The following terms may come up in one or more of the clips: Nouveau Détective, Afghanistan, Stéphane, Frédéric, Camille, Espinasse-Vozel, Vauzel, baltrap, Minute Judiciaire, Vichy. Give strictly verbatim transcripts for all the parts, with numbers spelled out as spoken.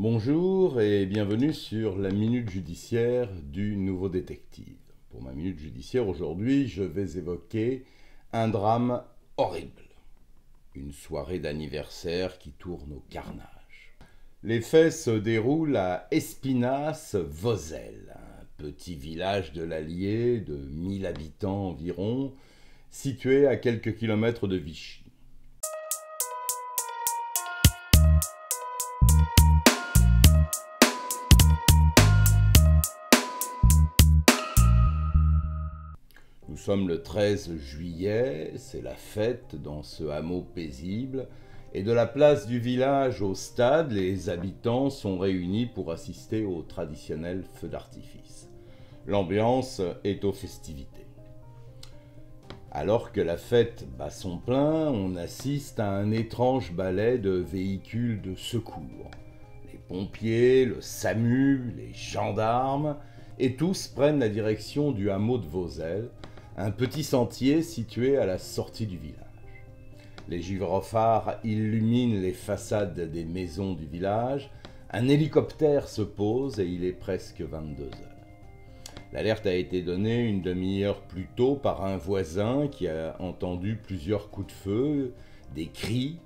Bonjour et bienvenue sur la Minute Judiciaire du Nouveau Détective. Pour ma Minute Judiciaire, aujourd'hui, je vais évoquer un drame horrible. Une soirée d'anniversaire qui tourne au carnage. Les faits se déroulent à Espinasse-Vozel, un petit village de l'Allier de mille habitants environ, situé à quelques kilomètres de Vichy. Nous sommes le treize juillet, c'est la fête dans ce hameau paisible, et de la place du village au stade, les habitants sont réunis pour assister au traditionnel feu d'artifice. L'ambiance est aux festivités. Alors que la fête bat son plein, on assiste à un étrange ballet de véhicules de secours. Les pompiers, le SAMU, les gendarmes, et tous prennent la direction du hameau de Vauzel, un petit sentier situé à la sortie du village. Les gyrophares illuminent les façades des maisons du village. Un hélicoptère se pose et il est presque vingt-deux heures. L'alerte a été donnée une demi-heure plus tôt par un voisin qui a entendu plusieurs coups de feu, des cris,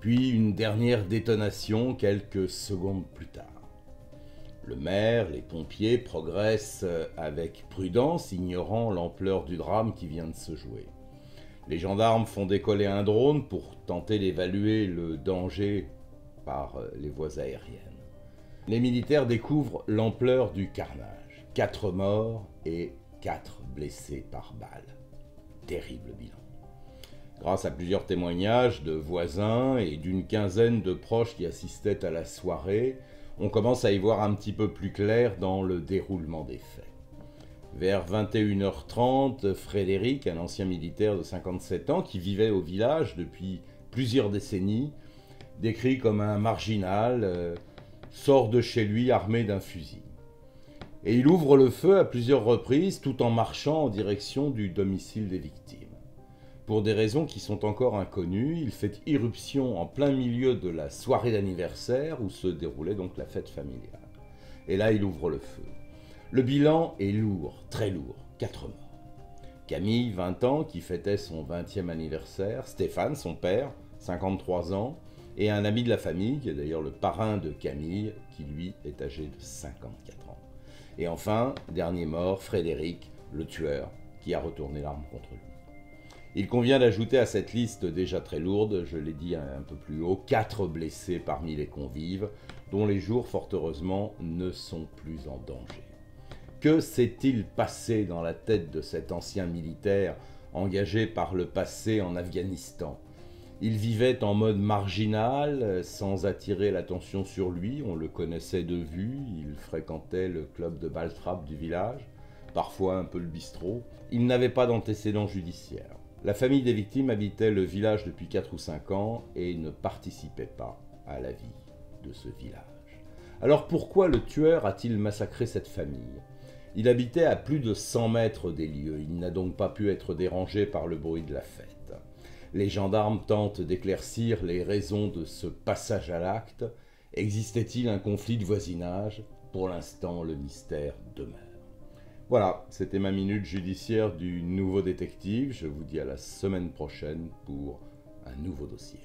puis une dernière détonation quelques secondes plus tard. Le maire, les pompiers progressent avec prudence, ignorant l'ampleur du drame qui vient de se jouer. Les gendarmes font décoller un drone pour tenter d'évaluer le danger par les voies aériennes. Les militaires découvrent l'ampleur du carnage. Quatre morts et quatre blessés par balle. Terrible bilan. Grâce à plusieurs témoignages de voisins et d'une quinzaine de proches qui assistaient à la soirée, on commence à y voir un petit peu plus clair dans le déroulement des faits. Vers vingt et une heures trente, Frédéric, un ancien militaire de cinquante-sept ans qui vivait au village depuis plusieurs décennies, décrit comme un marginal, euh, sort de chez lui armé d'un fusil. Et il ouvre le feu à plusieurs reprises tout en marchant en direction du domicile des victimes. Pour des raisons qui sont encore inconnues, il fait irruption en plein milieu de la soirée d'anniversaire où se déroulait donc la fête familiale. Et là, il ouvre le feu. Le bilan est lourd, très lourd, quatre morts. Camille, vingt ans, qui fêtait son vingtième anniversaire, Stéphane, son père, cinquante-trois ans, et un ami de la famille, qui est d'ailleurs le parrain de Camille, qui lui est âgé de cinquante-quatre ans. Et enfin, dernier mort, Frédéric, le tueur, qui a retourné l'arme contre lui. Il convient d'ajouter à cette liste déjà très lourde, je l'ai dit un peu plus haut, quatre blessés parmi les convives, dont les jours, fort heureusement, ne sont plus en danger. Que s'est-il passé dans la tête de cet ancien militaire engagé par le passé en Afghanistan? Il vivait en mode marginal, sans attirer l'attention sur lui, on le connaissait de vue, il fréquentait le club de baltrap du village, parfois un peu le bistrot. Il n'avait pas d'antécédent judiciaire. La famille des victimes habitait le village depuis quatre ou cinq ans et ne participait pas à la vie de ce village. Alors pourquoi le tueur a-t-il massacré cette famille? Il habitait à plus de cent mètres des lieux, il n'a donc pas pu être dérangé par le bruit de la fête. Les gendarmes tentent d'éclaircir les raisons de ce passage à l'acte. Existait-il un conflit de voisinage? Pour l'instant, le mystère demeure. Voilà, c'était ma minute judiciaire du Nouveau Détective. Je vous dis à la semaine prochaine pour un nouveau dossier.